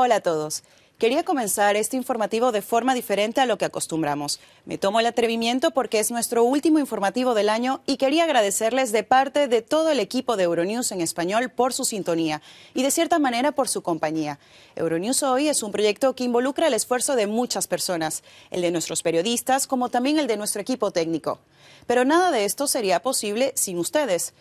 Hola a todos. Quería comenzar este informativo de forma diferente a lo que acostumbramos. Me tomo el atrevimiento porque es nuestro último informativo del año y quería agradecerles de parte de todo el equipo de Euronews en español por su sintonía y de cierta manera por su compañía. Euronews Hoy es un proyecto que involucra el esfuerzo de muchas personas, el de nuestros periodistas como también el de nuestro equipo técnico. Pero nada de esto sería posible sin ustedes.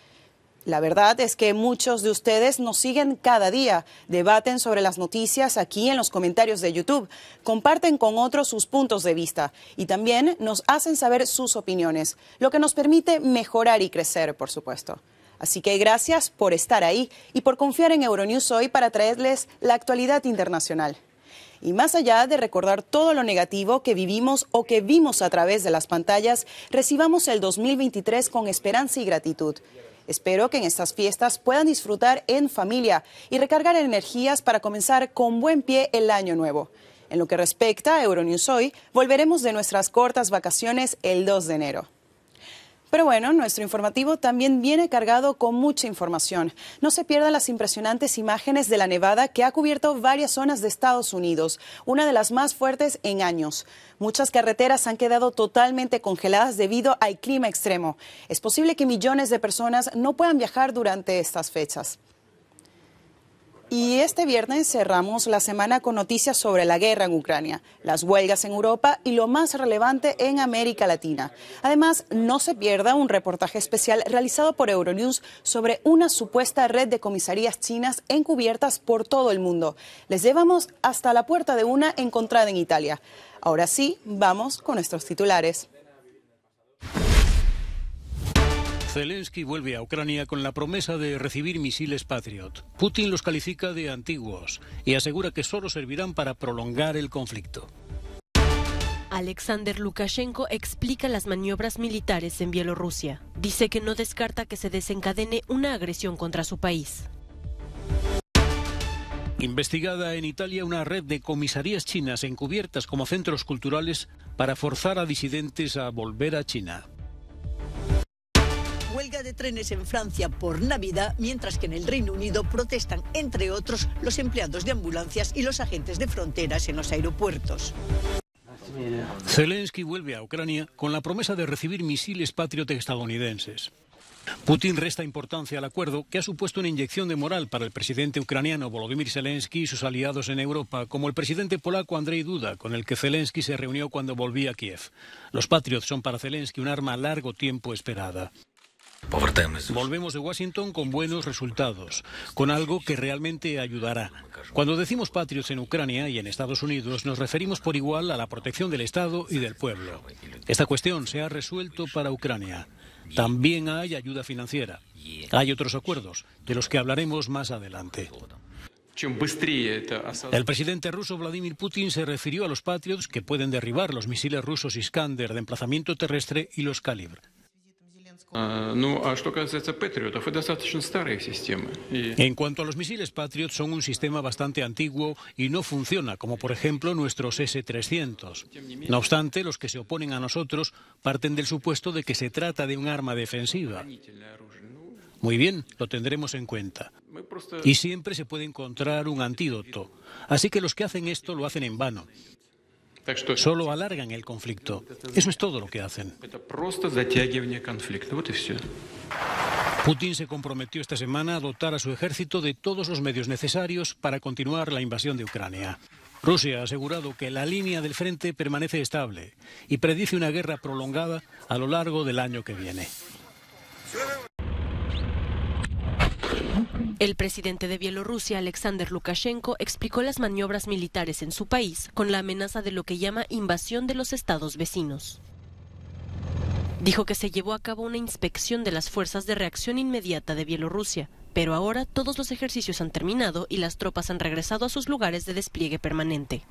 La verdad es que muchos de ustedes nos siguen cada día, debaten sobre las noticias aquí en los comentarios de YouTube, comparten con otros sus puntos de vista y también nos hacen saber sus opiniones, lo que nos permite mejorar y crecer, por supuesto. Así que gracias por estar ahí y por confiar en Euronews Hoy para traerles la actualidad internacional. Y más allá de recordar todo lo negativo que vivimos o que vimos a través de las pantallas, recibamos el 2023 con esperanza y gratitud. Espero que en estas fiestas puedan disfrutar en familia y recargar energías para comenzar con buen pie el año nuevo. En lo que respecta a Euronews Hoy, volveremos de nuestras cortas vacaciones el 2 de enero. Pero bueno, nuestro informativo también viene cargado con mucha información. No se pierdan las impresionantes imágenes de la nevada que ha cubierto varias zonas de Estados Unidos, una de las más fuertes en años. Muchas carreteras han quedado totalmente congeladas debido al clima extremo. Es posible que millones de personas no puedan viajar durante estas fechas. Y este viernes cerramos la semana con noticias sobre la guerra en Ucrania, las huelgas en Europa y lo más relevante en América Latina. Además, no se pierda un reportaje especial realizado por Euronews sobre una supuesta red de comisarías chinas encubiertas por todo el mundo. Les llevamos hasta la puerta de una encontrada en Italia. Ahora sí, vamos con nuestros titulares. Zelensky vuelve a Ucrania con la promesa de recibir misiles Patriot. Putin los califica de antiguos y asegura que solo servirán para prolongar el conflicto. Alexander Lukashenko explica las maniobras militares en Bielorrusia. Dice que no descarta que se desencadene una agresión contra su país. Investigada en Italia una red de comisarías chinas encubiertas como centros culturales para forzar a disidentes a volver a China. Huelga de trenes en Francia por Navidad, mientras que en el Reino Unido protestan, entre otros, los empleados de ambulancias y los agentes de fronteras en los aeropuertos. Zelensky vuelve a Ucrania con la promesa de recibir misiles Patriot estadounidenses. Putin resta importancia al acuerdo, que ha supuesto una inyección de moral para el presidente ucraniano Volodymyr Zelensky y sus aliados en Europa, como el presidente polaco Andrzej Duda, con el que Zelensky se reunió cuando volvía a Kiev. Los Patriot son para Zelensky un arma a largo tiempo esperada. Volvemos de Washington con buenos resultados, con algo que realmente ayudará. Cuando decimos patriots en Ucrania y en Estados Unidos, nos referimos por igual a la protección del Estado y del pueblo. Esta cuestión se ha resuelto para Ucrania. También hay ayuda financiera. Hay otros acuerdos, de los que hablaremos más adelante. El presidente ruso Vladimir Putin se refirió a los patriots que pueden derribar los misiles rusos Iskander de emplazamiento terrestre y los Kalibr. En cuanto a los misiles Patriot, son un sistema bastante antiguo y no funciona, como por ejemplo nuestros S-300. No obstante, los que se oponen a nosotros parten del supuesto de que se trata de un arma defensiva. Muy bien, lo tendremos en cuenta. Y siempre se puede encontrar un antídoto. Así que los que hacen esto lo hacen en vano. Solo alargan el conflicto. Eso es todo lo que hacen. Putin se comprometió esta semana a dotar a su ejército de todos los medios necesarios para continuar la invasión de Ucrania. Rusia ha asegurado que la línea del frente permanece estable y predice una guerra prolongada a lo largo del año que viene. El presidente de Bielorrusia, Alexander Lukashenko, explicó las maniobras militares en su país con la amenaza de lo que llama invasión de los estados vecinos. Dijo que se llevó a cabo una inspección de las fuerzas de reacción inmediata de Bielorrusia, pero ahora todos los ejercicios han terminado y las tropas han regresado a sus lugares de despliegue permanente.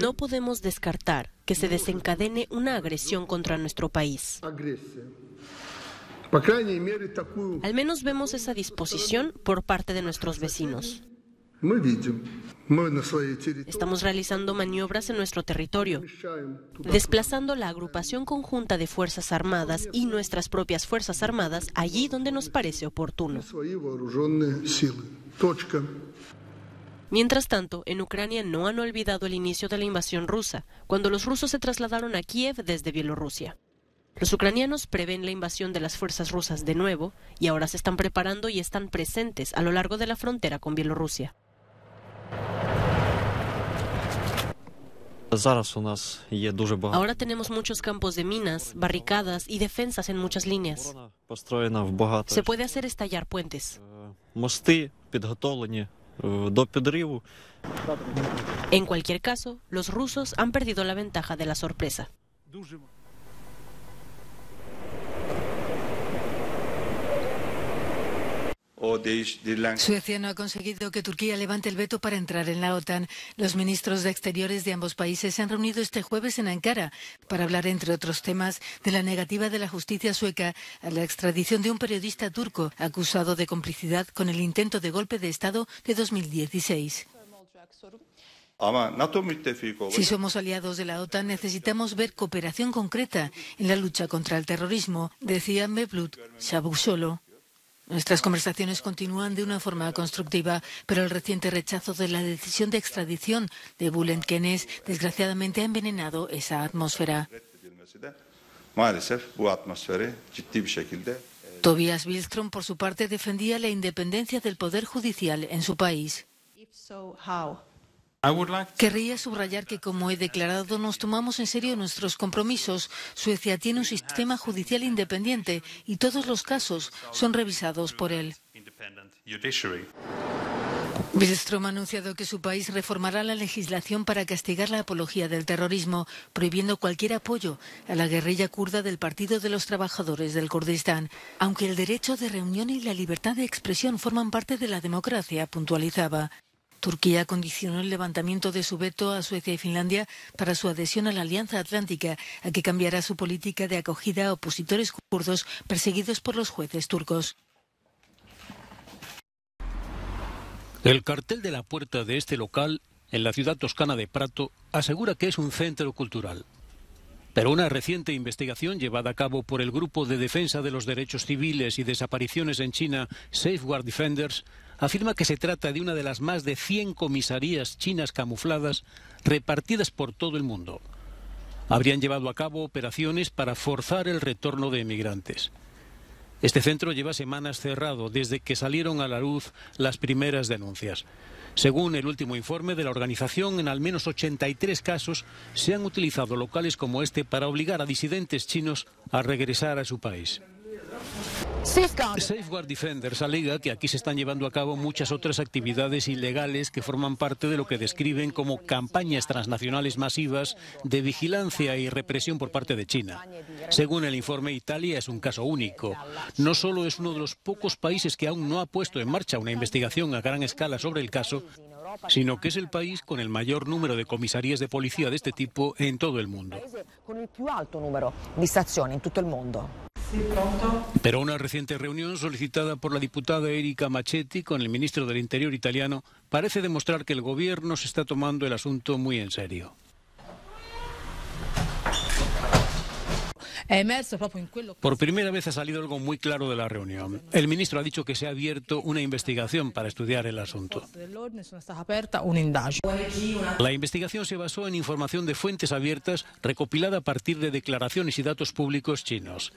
No podemos descartar que se desencadene una agresión contra nuestro país. Al menos vemos esa disposición por parte de nuestros vecinos. Estamos realizando maniobras en nuestro territorio, desplazando la agrupación conjunta de Fuerzas Armadas y nuestras propias Fuerzas Armadas allí donde nos parece oportuno. Mientras tanto, en Ucrania no han olvidado el inicio de la invasión rusa, cuando los rusos se trasladaron a Kiev desde Bielorrusia. Los ucranianos prevén la invasión de las fuerzas rusas de nuevo y ahora se están preparando y están presentes a lo largo de la frontera con Bielorrusia. Ahora tenemos muchos campos de minas, barricadas y defensas en muchas líneas. Se puede hacer estallar puentes. En cualquier caso, los rusos han perdido la ventaja de la sorpresa. Suecia no ha conseguido que Turquía levante el veto para entrar en la OTAN. Los ministros de Exteriores de ambos países se han reunido este jueves en Ankara para hablar, entre otros temas, de la negativa de la justicia sueca a la extradición de un periodista turco acusado de complicidad con el intento de golpe de Estado de 2016. Si somos aliados de la OTAN, necesitamos ver cooperación concreta en la lucha contra el terrorismo, decía Mevlut Sabusolo. Nuestras conversaciones continúan de una forma constructiva, pero el reciente rechazo de la decisión de extradición de Bulent Kennes, desgraciadamente, ha envenenado esa atmósfera. Tobias Billström, por su parte, defendía la independencia del Poder Judicial en su país. Querría subrayar que, como he declarado, nos tomamos en serio nuestros compromisos. Suecia tiene un sistema judicial independiente y todos los casos son revisados por él. Billström ha anunciado que su país reformará la legislación para castigar la apología del terrorismo, prohibiendo cualquier apoyo a la guerrilla kurda del Partido de los Trabajadores del Kurdistán, aunque el derecho de reunión y la libertad de expresión forman parte de la democracia, puntualizaba. Turquía condicionó el levantamiento de su veto a Suecia y Finlandia para su adhesión a la Alianza Atlántica, a que cambiará su política de acogida a opositores kurdos perseguidos por los jueces turcos. El cartel de la puerta de este local, en la ciudad toscana de Prato, asegura que es un centro cultural. Pero una reciente investigación llevada a cabo por el Grupo de Defensa de los Derechos Civiles y Desapariciones en China, Safeguard Defenders, afirma que se trata de una de las más de 100 comisarías chinas camufladas repartidas por todo el mundo. Habrían llevado a cabo operaciones para forzar el retorno de emigrantes. Este centro lleva semanas cerrado desde que salieron a la luz las primeras denuncias. Según el último informe de la organización, en al menos 83 casos se han utilizado locales como este para obligar a disidentes chinos a regresar a su país. Safeguard Defenders alega que aquí se están llevando a cabo muchas otras actividades ilegales que forman parte de lo que describen como campañas transnacionales masivas de vigilancia y represión por parte de China. Según el informe, Italia es un caso único. No solo es uno de los pocos países que aún no ha puesto en marcha una investigación a gran escala sobre el caso, sino que es el país con el mayor número de comisarías de policía de este tipo en todo el mundo. Pero una reciente reunión solicitada por la diputada Erika Marchetti con el ministro del Interior italiano parece demostrar que el gobierno se está tomando el asunto muy en serio. Por primera vez ha salido algo muy claro de la reunión. El ministro ha dicho que se ha abierto una investigación para estudiar el asunto. La investigación se basó en información de fuentes abiertas recopilada a partir de declaraciones y datos públicos chinos.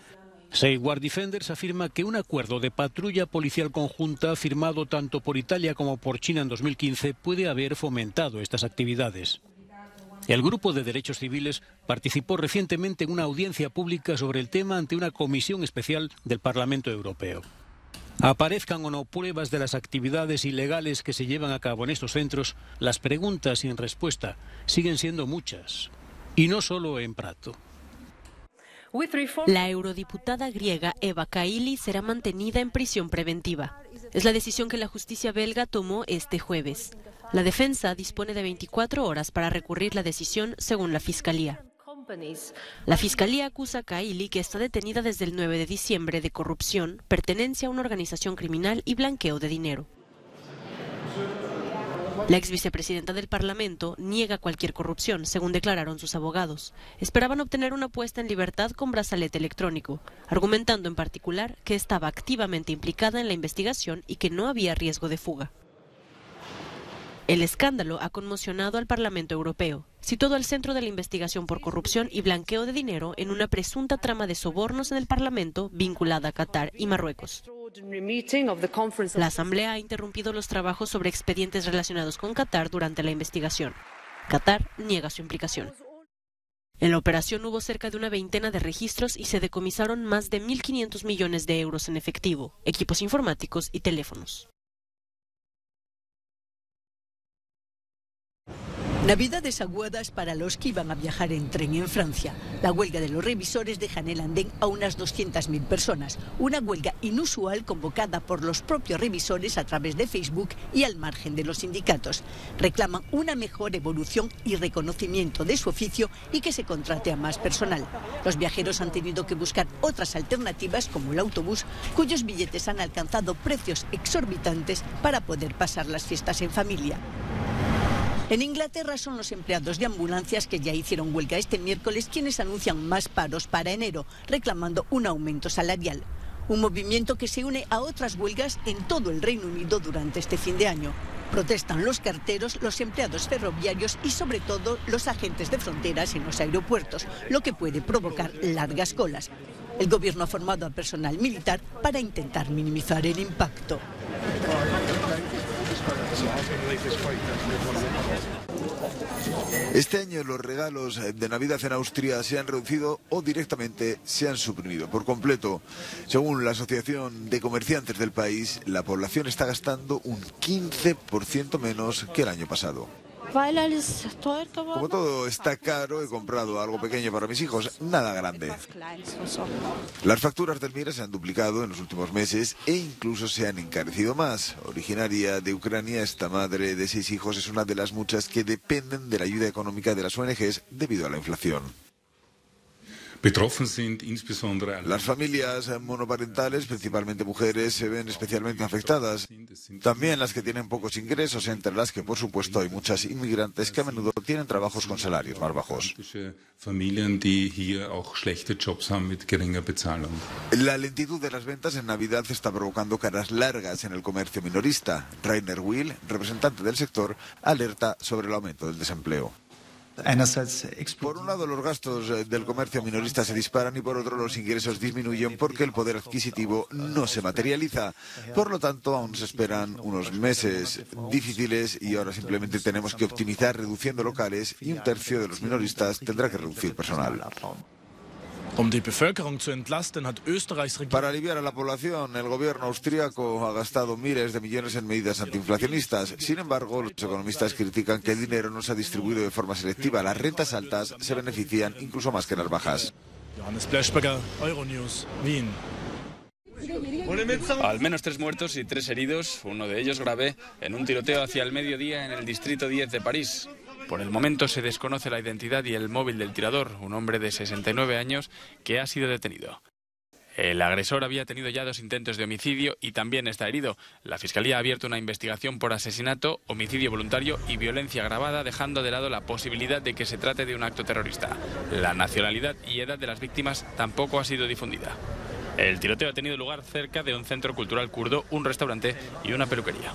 Safeguard Defenders afirma que un acuerdo de patrulla policial conjunta firmado tanto por Italia como por China en 2015 puede haber fomentado estas actividades. El Grupo de Derechos Civiles participó recientemente en una audiencia pública sobre el tema ante una comisión especial del Parlamento Europeo. Aparezcan o no pruebas de las actividades ilegales que se llevan a cabo en estos centros, las preguntas sin respuesta siguen siendo muchas, y no solo en Prato. La eurodiputada griega Eva Kaili será mantenida en prisión preventiva. Es la decisión que la justicia belga tomó este jueves. La defensa dispone de 24 horas para recurrir la decisión, según la Fiscalía. La Fiscalía acusa a Kaili, que está detenida desde el 9 de diciembre, de corrupción, pertenencia a una organización criminal y blanqueo de dinero. La ex vicepresidenta del Parlamento niega cualquier corrupción, según declararon sus abogados. Esperaban obtener una puesta en libertad con brazalete electrónico, argumentando en particular que estaba activamente implicada en la investigación y que no había riesgo de fuga. El escándalo ha conmocionado al Parlamento Europeo, situado al centro de la investigación por corrupción y blanqueo de dinero en una presunta trama de sobornos en el Parlamento vinculada a Qatar y Marruecos. La Asamblea ha interrumpido los trabajos sobre expedientes relacionados con Qatar durante la investigación. Qatar niega su implicación. En la operación hubo cerca de una veintena de registros y se decomisaron más de 1.500 millones de euros en efectivo, equipos informáticos y teléfonos. Navidad desaguadas para los que iban a viajar en tren en Francia. La huelga de los revisores deja en el andén a unas 200.000 personas. Una huelga inusual convocada por los propios revisores a través de Facebook y al margen de los sindicatos. Reclaman una mejor evolución y reconocimiento de su oficio y que se contrate a más personal. Los viajeros han tenido que buscar otras alternativas como el autobús, cuyos billetes han alcanzado precios exorbitantes para poder pasar las fiestas en familia. En Inglaterra son los empleados de ambulancias que ya hicieron huelga este miércoles quienes anuncian más paros para enero, reclamando un aumento salarial. Un movimiento que se une a otras huelgas en todo el Reino Unido durante este fin de año. Protestan los carteros, los empleados ferroviarios y sobre todo los agentes de fronteras en los aeropuertos, lo que puede provocar largas colas. El gobierno ha formado a personal militar para intentar minimizar el impacto. Este año los regalos de Navidad en Austria se han reducido o directamente se han suprimido por completo. Según la Asociación de Comerciantes del país, la población está gastando un 15% menos que el año pasado. Como todo está caro, he comprado algo pequeño para mis hijos, nada grande. Las facturas del MIRA se han duplicado en los últimos meses e incluso se han encarecido más. Originaria de Ucrania, esta madre de 6 hijos es una de las muchas que dependen de la ayuda económica de las ONGs debido a la inflación. Las familias monoparentales, principalmente mujeres, se ven especialmente afectadas. También las que tienen pocos ingresos, entre las que, por supuesto, hay muchas inmigrantes que a menudo tienen trabajos con salarios más bajos. La lentitud de las ventas en Navidad está provocando caras largas en el comercio minorista. Rainer Will, representante del sector, alerta sobre el aumento del desempleo. Por un lado, los gastos del comercio minorista se disparan y por otro, los ingresos disminuyen porque el poder adquisitivo no se materializa. Por lo tanto, aún se esperan unos meses difíciles y ahora simplemente tenemos que optimizar reduciendo locales y 1/3 de los minoristas tendrá que reducir personal. Para aliviar a la población, el gobierno austríaco ha gastado miles de millones en medidas antiinflacionistas. Sin embargo, los economistas critican que el dinero no se ha distribuido de forma selectiva. Las rentas altas se benefician incluso más que las bajas. Euronews, Wien. Al menos 3 muertos y 3 heridos, uno de ellos grave, en un tiroteo hacia el mediodía en el distrito 10 de París. Por el momento se desconoce la identidad y el móvil del tirador, un hombre de 69 años que ha sido detenido. El agresor había tenido ya 2 intentos de homicidio y también está herido. La Fiscalía ha abierto una investigación por asesinato, homicidio voluntario y violencia agravada, dejando de lado la posibilidad de que se trate de un acto terrorista. La nacionalidad y edad de las víctimas tampoco ha sido difundida. El tiroteo ha tenido lugar cerca de un centro cultural kurdo, un restaurante y una peluquería.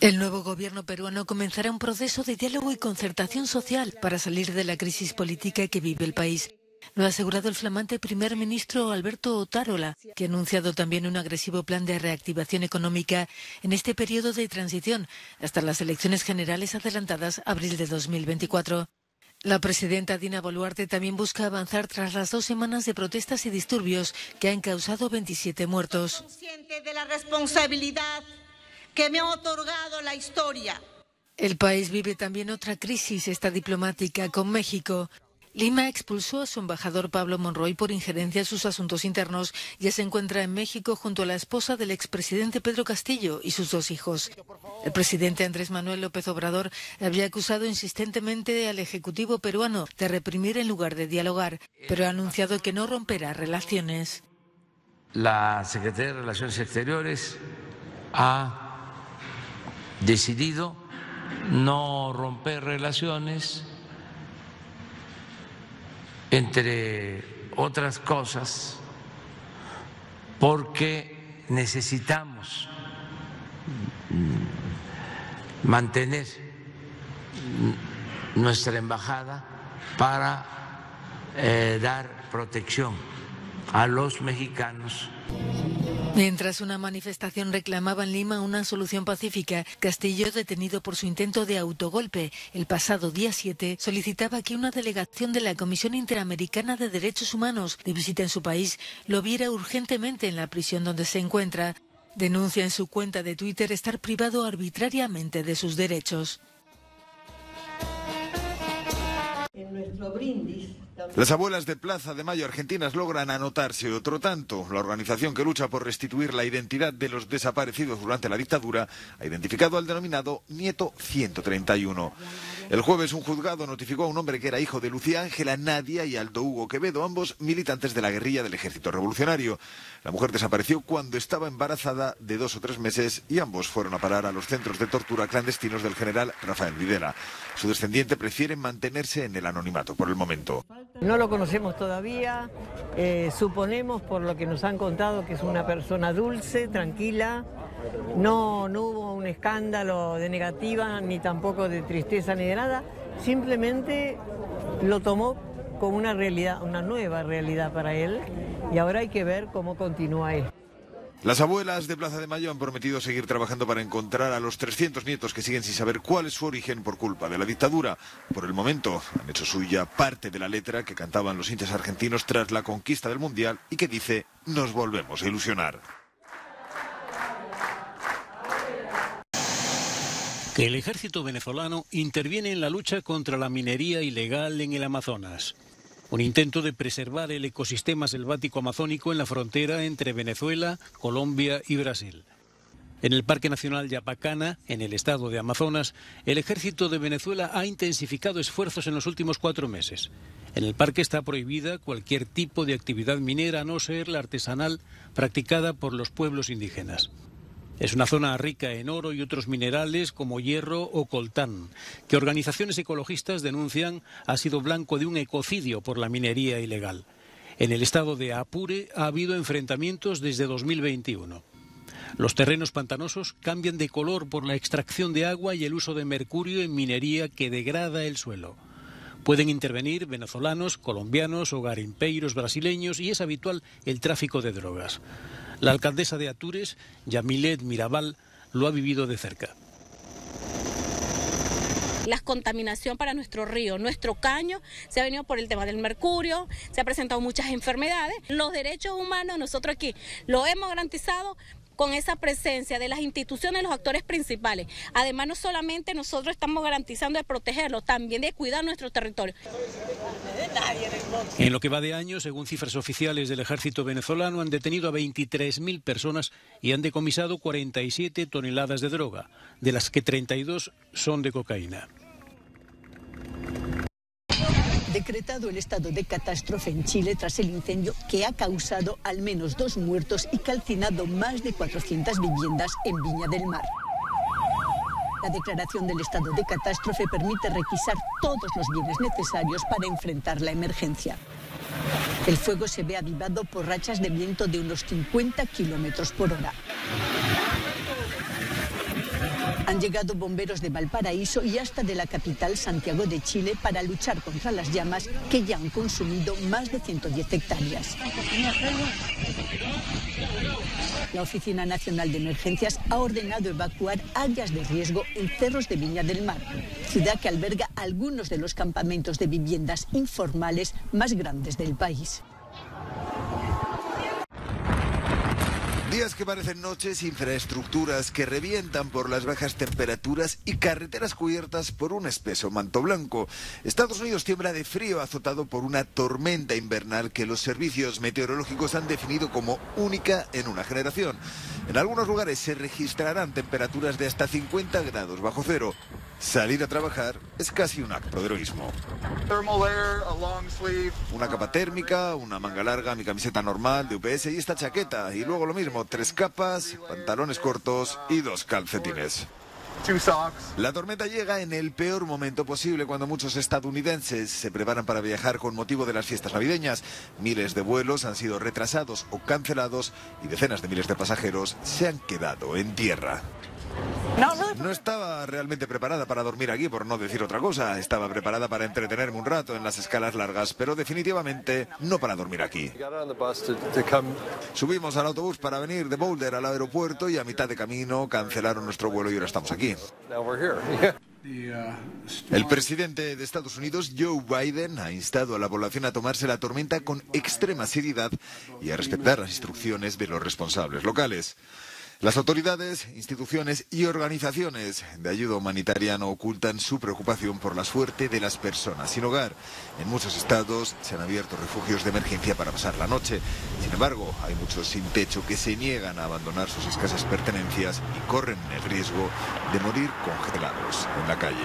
El nuevo gobierno peruano comenzará un proceso de diálogo y concertación social para salir de la crisis política que vive el país. Lo ha asegurado el flamante primer ministro Alberto Otárola, que ha anunciado también un agresivo plan de reactivación económica en este periodo de transición hasta las elecciones generales adelantadas a abril de 2024. La presidenta Dina Boluarte también busca avanzar tras las 2 semanas de protestas y disturbios que han causado 27 muertos. Soy consciente de la responsabilidad que me ha otorgado la historia. El país vive también otra crisis, esta diplomática, con México. Lima expulsó a su embajador Pablo Monroy por injerencia en sus asuntos internos. Ya se encuentra en México junto a la esposa del expresidente Pedro Castillo y sus 2 hijos. El presidente Andrés Manuel López Obrador había acusado insistentemente al Ejecutivo peruano de reprimir en lugar de dialogar, pero ha anunciado que no romperá relaciones. La Secretaría de Relaciones Exteriores ha decidido no romper relaciones, entre otras cosas, porque necesitamos mantener nuestra embajada para dar protección a los mexicanos. Mientras una manifestación reclamaba en Lima una solución pacífica, Castillo, detenido por su intento de autogolpe el pasado día 7, solicitaba que una delegación de la Comisión Interamericana de Derechos Humanos de visita en su país lo viera urgentemente en la prisión donde se encuentra. Denuncia en su cuenta de Twitter estar privado arbitrariamente de sus derechos. En nuestro brindis. Las abuelas de Plaza de Mayo argentinas logran anotarse otro tanto. La organización que lucha por restituir la identidad de los desaparecidos durante la dictadura ha identificado al denominado Nieto 131. El jueves un juzgado notificó a un hombre que era hijo de Lucía Ángela Nadia y Aldo Hugo Quevedo, ambos militantes de la guerrilla del Ejército Revolucionario. La mujer desapareció cuando estaba embarazada de 2 o 3 meses y ambos fueron a parar a los centros de tortura clandestinos del general Rafael Videla. Su descendiente prefiere mantenerse en el anonimato por el momento. No lo conocemos todavía, suponemos por lo que nos han contado que es una persona dulce, tranquila, no hubo un escándalo de negativa ni tampoco de tristeza ni de nada, simplemente lo tomó como una realidad, una nueva realidad para él y ahora hay que ver cómo continúa esto. Las abuelas de Plaza de Mayo han prometido seguir trabajando para encontrar a los 300 nietos que siguen sin saber cuál es su origen por culpa de la dictadura. Por el momento han hecho suya parte de la letra que cantaban los hinchas argentinos tras la conquista del Mundial y que dice: nos volvemos a ilusionar. Que el ejército venezolano interviene en la lucha contra la minería ilegal en el Amazonas. Un intento de preservar el ecosistema selvático amazónico en la frontera entre Venezuela, Colombia y Brasil. En el Parque Nacional Yapacana, en el estado de Amazonas, el ejército de Venezuela ha intensificado esfuerzos en los últimos 4 meses. En el parque está prohibida cualquier tipo de actividad minera, a no ser la artesanal practicada por los pueblos indígenas. Es una zona rica en oro y otros minerales como hierro o coltán, que organizaciones ecologistas denuncian ha sido blanco de un ecocidio por la minería ilegal. En el estado de Apure ha habido enfrentamientos desde 2021. Los terrenos pantanosos cambian de color por la extracción de agua y el uso de mercurio en minería que degrada el suelo. Pueden intervenir venezolanos, colombianos o garimpeiros brasileños y es habitual el tráfico de drogas. La alcaldesa de Atures, Yamilet Mirabal, lo ha vivido de cerca. La contaminación para nuestro río, nuestro caño, se ha venido por el tema del mercurio, se ha presentado muchas enfermedades. Los derechos humanos nosotros aquí lo hemos garantizado con esa presencia de las instituciones, los actores principales. Además, no solamente nosotros estamos garantizando de protegerlos, también de cuidar nuestro territorio. En lo que va de año, según cifras oficiales del ejército venezolano, han detenido a 23.000 personas y han decomisado 47 toneladas de droga, de las que 32 son de cocaína. Decretado el estado de catástrofe en Chile tras el incendio que ha causado al menos 2 muertos y calcinado más de 400 viviendas en Viña del Mar. La declaración del estado de catástrofe permite requisar todos los bienes necesarios para enfrentar la emergencia. El fuego se ve avivado por rachas de viento de unos 50 km/h. Han llegado bomberos de Valparaíso y hasta de la capital Santiago de Chile para luchar contra las llamas que ya han consumido más de 110 hectáreas. La Oficina Nacional de Emergencias ha ordenado evacuar áreas de riesgo en cerros de Viña del Mar, ciudad que alberga algunos de los campamentos de viviendas informales más grandes del país. Días que parecen noches, infraestructuras que revientan por las bajas temperaturas y carreteras cubiertas por un espeso manto blanco. Estados Unidos tiembla de frío, azotado por una tormenta invernal que los servicios meteorológicos han definido como única en una generación. En algunos lugares se registrarán temperaturas de hasta 50 grados bajo cero. Salir a trabajar es casi un acto de heroísmo. Una capa térmica, una manga larga, mi camiseta normal de UPS y esta chaqueta. Y luego lo mismo, 3 capas, pantalones cortos y 2 calcetines. La tormenta llega en el peor momento posible, cuando muchos estadounidenses se preparan para viajar con motivo de las fiestas navideñas. Miles de vuelos han sido retrasados o cancelados y decenas de miles de pasajeros se han quedado en tierra. No estaba realmente preparada para dormir aquí, por no decir otra cosa. Estaba preparada para entretenerme un rato en las escalas largas, pero definitivamente no para dormir aquí. Subimos al autobús para venir de Boulder al aeropuerto y a mitad de camino cancelaron nuestro vuelo y ahora estamos aquí. El presidente de Estados Unidos, Joe Biden, ha instado a la población a tomarse la tormenta con extrema seriedad y a respetar las instrucciones de los responsables locales. Las autoridades, instituciones y organizaciones de ayuda humanitaria no ocultan su preocupación por la suerte de las personas sin hogar. En muchos estados se han abierto refugios de emergencia para pasar la noche. Sin embargo, hay muchos sin techo que se niegan a abandonar sus escasas pertenencias y corren el riesgo de morir congelados en la calle.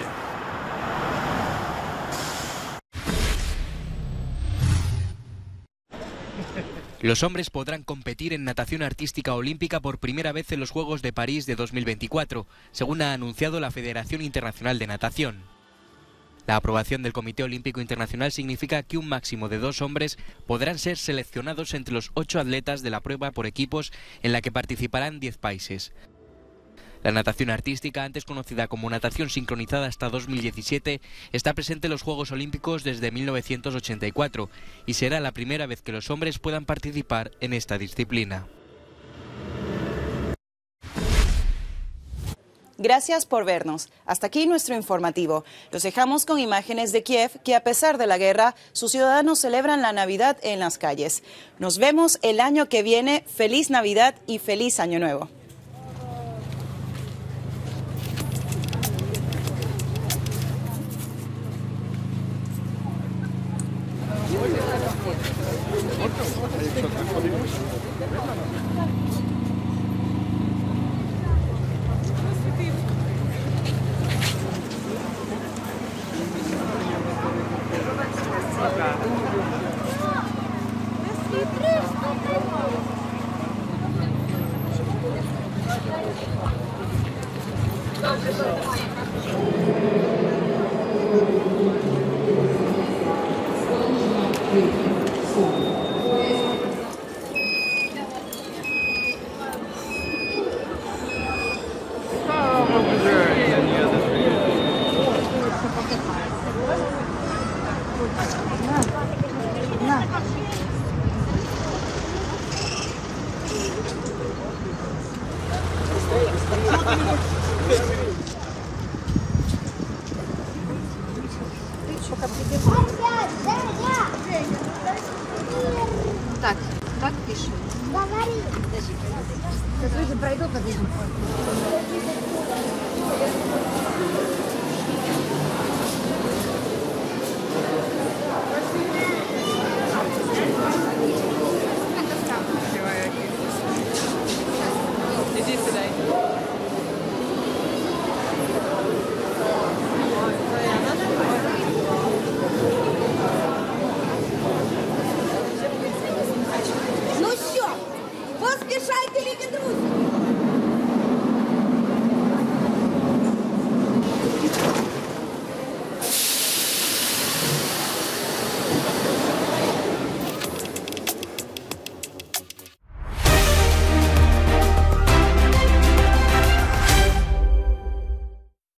Los hombres podrán competir en natación artística olímpica por primera vez en los Juegos de París de 2024, según ha anunciado la Federación Internacional de Natación. La aprobación del Comité Olímpico Internacional significa que un máximo de 2 hombres podrán ser seleccionados entre los 8 atletas de la prueba por equipos en la que participarán 10 países. La natación artística, antes conocida como natación sincronizada hasta 2017, está presente en los Juegos Olímpicos desde 1984 y será la primera vez que los hombres puedan participar en esta disciplina. Gracias por vernos. Hasta aquí nuestro informativo. Los dejamos con imágenes de Kiev, que a pesar de la guerra, sus ciudadanos celebran la Navidad en las calles. Nos vemos el año que viene. Feliz Navidad y feliz Año Nuevo. Так пишем. Говори. Сейчас люди пройдут, а ты...